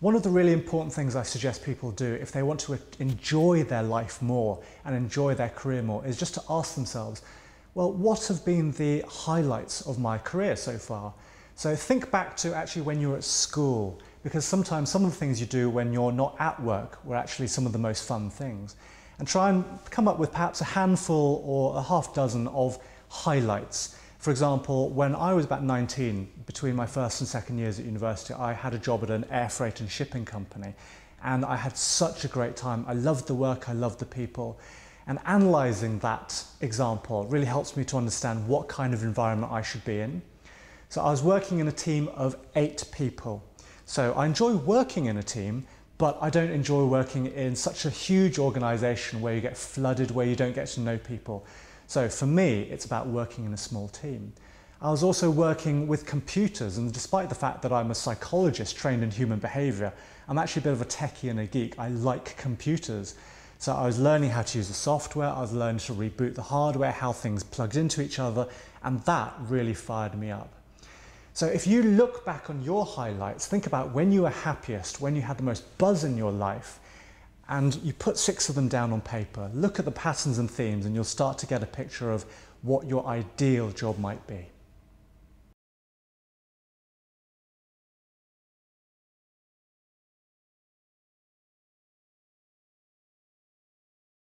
One of the really important things I suggest people do if they want to enjoy their life more and enjoy their career more is just to ask themselves, well, what have been the highlights of my career so far? So think back to actually when you were at school, because sometimes some of the things you do when you're not at work were actually some of the most fun things. And try and come up with perhaps a handful or a half dozen of highlights. For example, when I was about 19, between my first and second years at university, I had a job at an air freight and shipping company, and I had such a great time. I loved the work, I loved the people, and analysing that example really helps me to understand what kind of environment I should be in. So I was working in a team of 8 people. So I enjoy working in a team, but I don't enjoy working in such a huge organisation where you get flooded, where you don't get to know people. So for me, it's about working in a small team. I was also working with computers, and despite the fact that I'm a psychologist trained in human behaviour, I'm actually a bit of a techie and a geek. I like computers. So I was learning how to use the software, I was learning to reboot the hardware, how things plugged into each other, and that really fired me up. So if you look back on your highlights, think about when you were happiest, when you had the most buzz in your life, and you put 6 of them down on paper. Look at the patterns and themes, and you'll start to get a picture of what your ideal job might be.